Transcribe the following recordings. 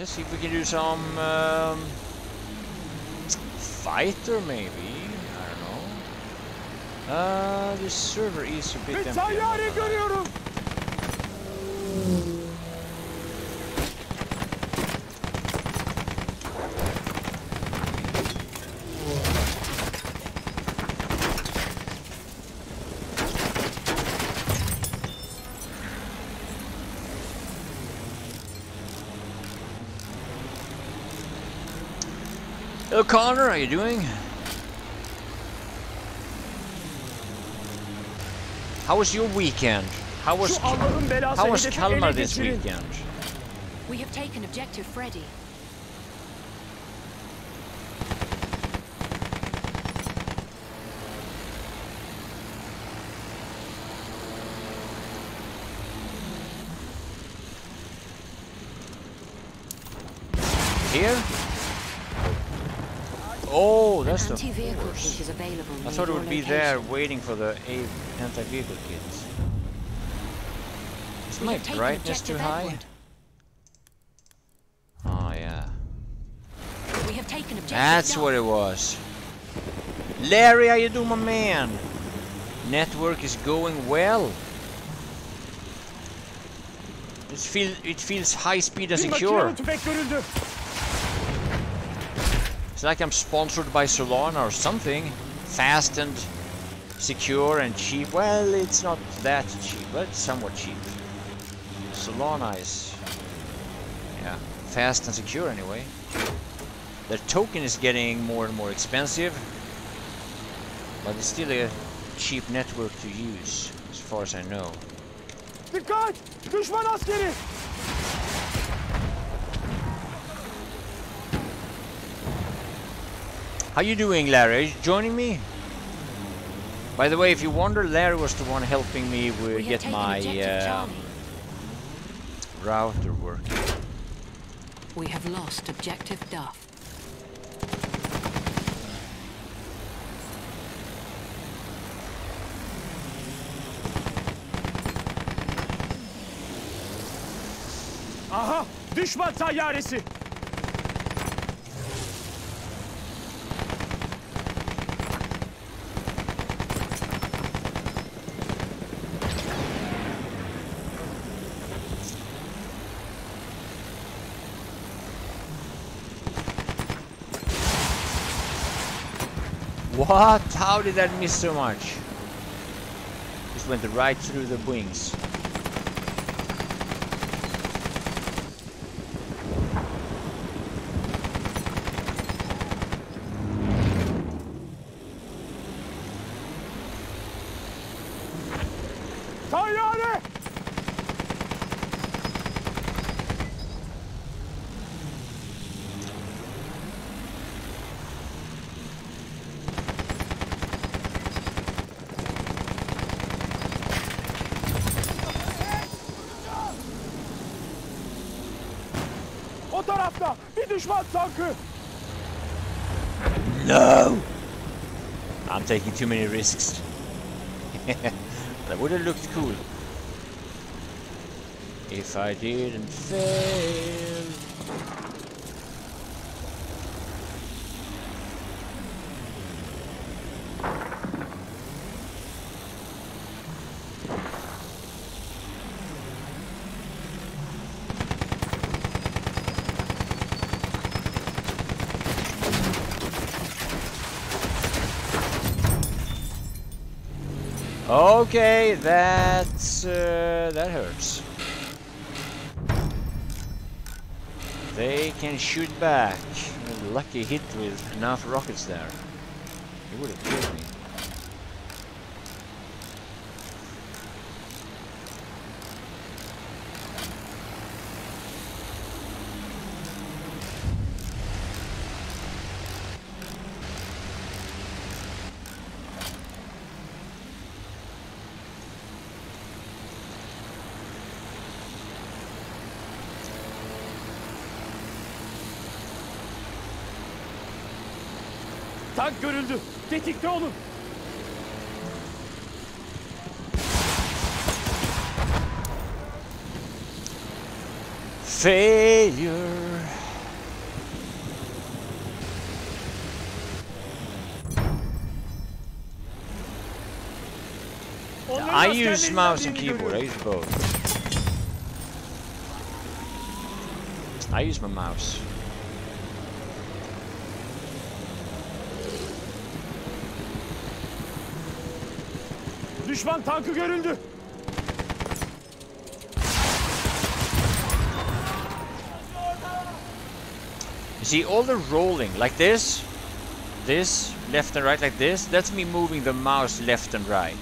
Let's see if we can do some fighter, maybe. I don't know. This server is a bit empty. Connor, how you doing? How was your weekend? How was Kalmar this weekend? We have taken objective Freddy. Here? Oh, that's the force. I thought it would be there waiting for the anti-vehicle kits. Is my brightness too high? Oh yeah. That's what it was. Larry, how you doing, my man? Network is going well. It feels high speed and secure. It's like I'm sponsored by Solana or something. Fast and secure and cheap. Well, it's not that cheap, but it's somewhat cheap. Solana is, yeah, fast and secure anyway. The token is getting more and more expensive, but it's still a cheap network to use, as far as I know. Dikkat! Düşman askeri! How you doing, Larry? Are you joining me? By the way, if you wonder, Larry was the one helping me get my router working. We have lost objective Duff. Aha! Düşman tayaresi! What? How did that miss so much? Just went right through the wings. No! I'm taking too many risks. That would have looked cool if I didn't fail. Okay, that's that hurts. They can shoot back. Lucky hit with enough rockets there. It would have killed me. Tank görüldü. Tetikte olun. Failure. I use mouse and keyboard, I use both. I use my mouse. Düşman tankı görüldü. You see all the rolling like this, left and right like this, that's me moving the mouse left and right.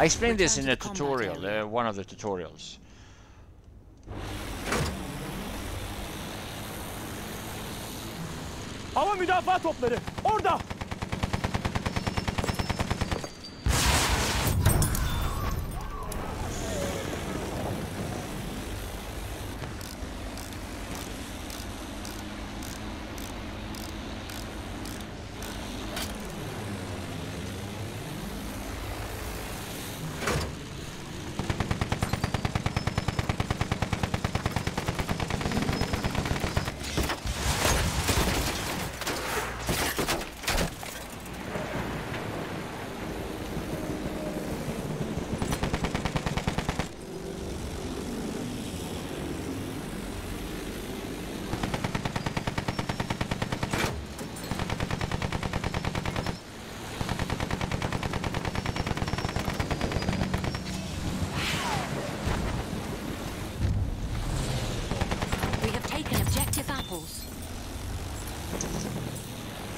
I explained this in a tutorial, one of the tutorials. Hava müdafaa topları orada.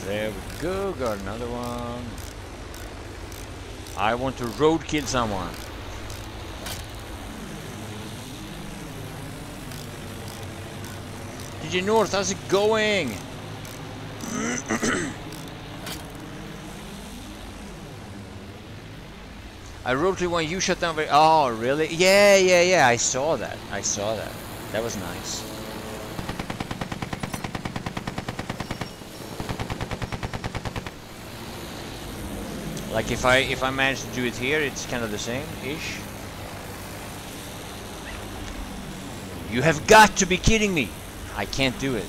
There we go, got another one. I want to roadkill someone. DJ North, how's it going? I roadkill one, you shut down very... Oh, really? Yeah, yeah, yeah, I saw that. I saw that. That was nice. Like if I manage to do it here, it's kind of the same-ish. You have got to be kidding me! I can't do it.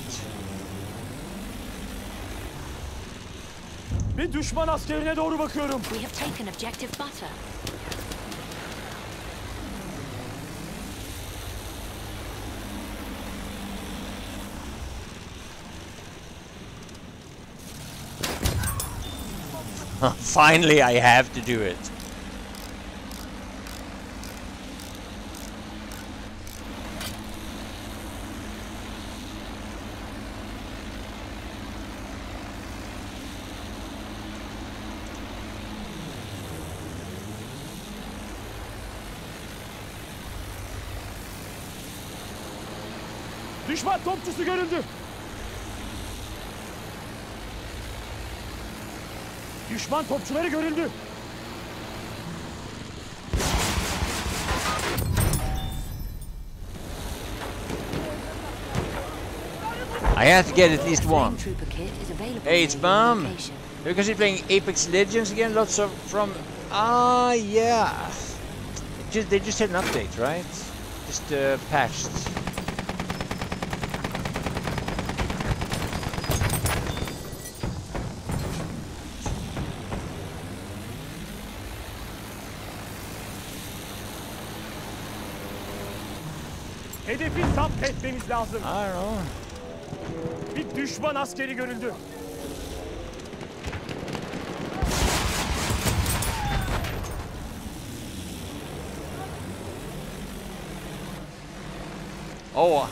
Bir düşman askerine doğru bakıyorum. We have taken objective butter. Finally, I have to do it. Düşman topçusu görüldü. Düşman topçuları görüldü. I had to get at least one. Hey, it's Bam. You're considering playing Apex Legends again? Lots of from... Ah, yeah. They just had an update, right? Just patched. Hedefi zapt etmemiz lazım. I don't know. Bir düşman askeri görüldü. Oh,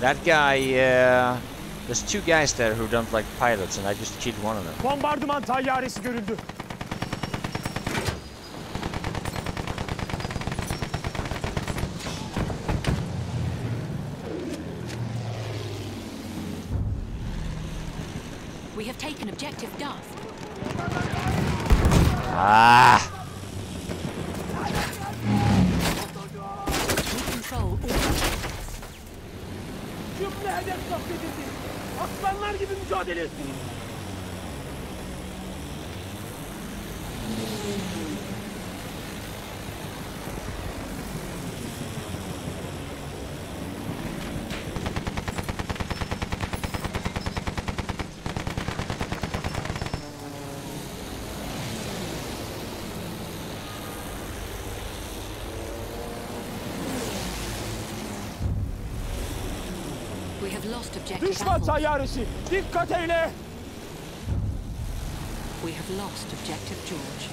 that guy. There's two guys there who don't like pilots, and I just killed one of them. Bombardıman tayaresi görüldü. We have taken objective Duff. Ah! We control all objectives. Cümle hedef zapt edildi. Aslanlar gibi mücadele ettiniz. Düşman tayaresi, dikkat eyle! We have lost objective George.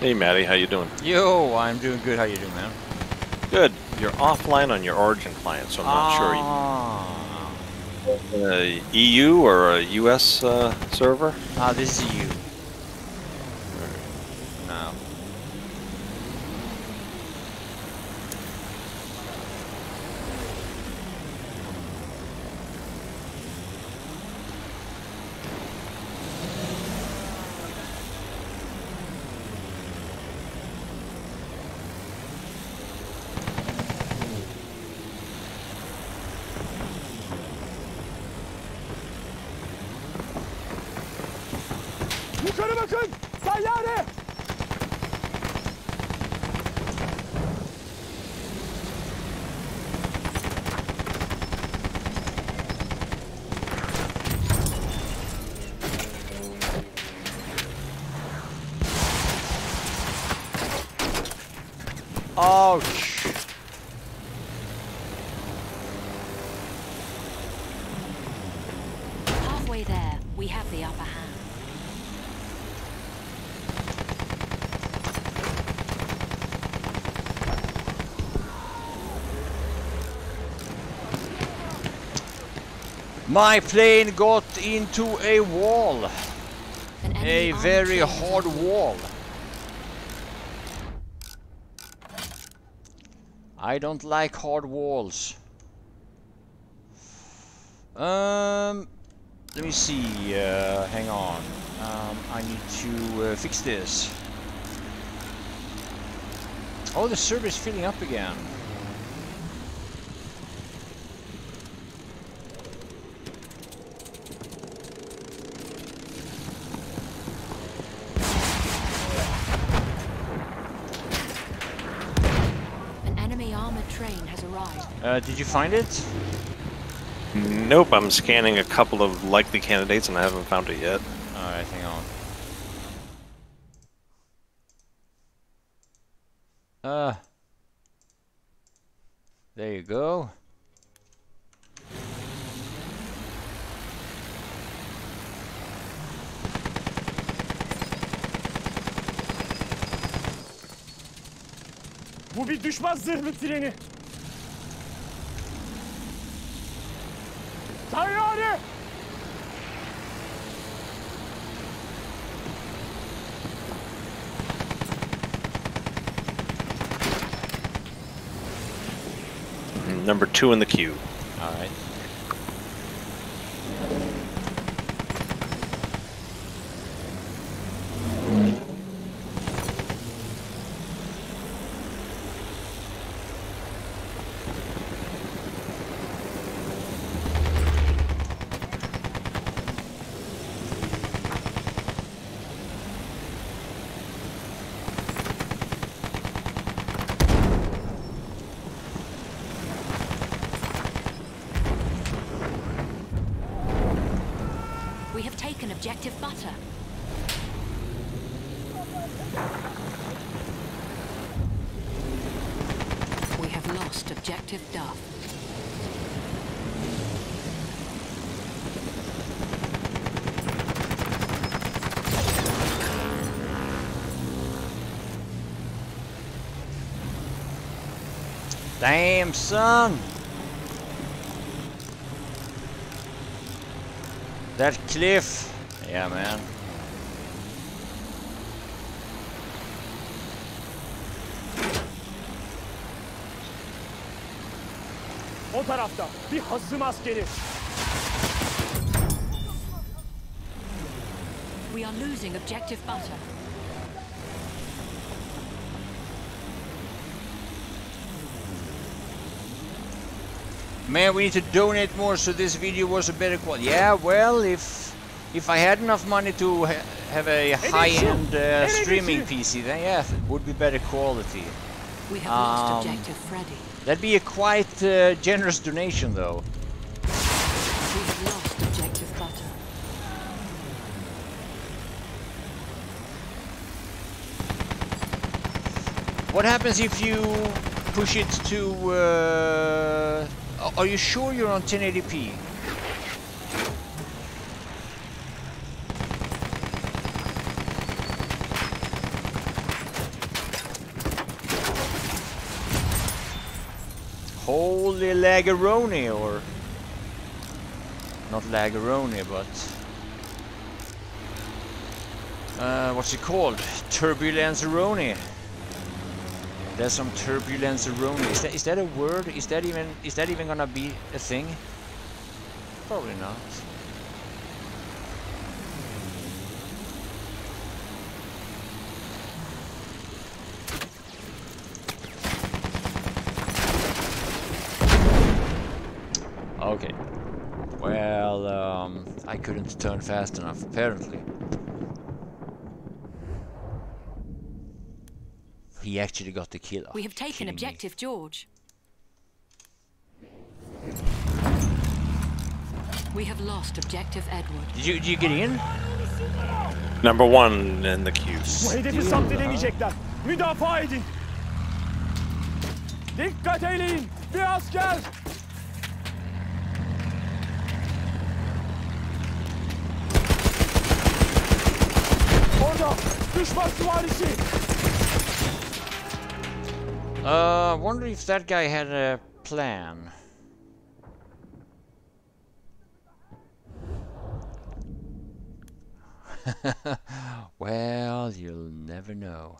Hey Maddie, how you doing? Yo, I'm doing good. How you doing, man? Good. You're offline on your Origin client, so I'm not sure. EU or a US server? Ah, this is EU. No. Yukarı bakın! Tayyare! Ouch! Halfway there, we have the upper hand. My plane got into a wall. A very hard wall. I don't like hard walls. Let me see. Hang on. I need to fix this. Oh, the server is filling up again. Did you find it? Nope, I'm scanning a couple of likely candidates and I haven't found it yet. Alright, hang on. There you go. Bu bir düşman zırhlı treni. Tayyare! Number 2 in the queue. All right. Objective butter. We have lost objective duff. Damn, son. That cliff. Yeah, man. O tarafta bir hasım askeri. We are losing objective butter. Man, we need to donate more so this video was a better quality. Yeah, well, if I had enough money to have a high-end streaming PC, then yeah, it would be better quality. We have lost objective Freddy. That'd be a quite generous donation, though. We have lost objective Butter. What happens if you push it to? Are you sure you're on 1080p? Holy laggaroni, or not laggaroni, but what's it called? Turbulence-a-roni. There's some turbulence-a-roni. Is that a word? Is that even gonna be a thing? Probably not. Okay, well, I couldn't turn fast enough, apparently. He actually got the kill. We have taken objective George. We have lost objective Edward. Did you get in? Number one in the queue. Müdafaa edin. Dikkat edin, bir asker. I wonder if that guy had a plan. Well, you'll never know.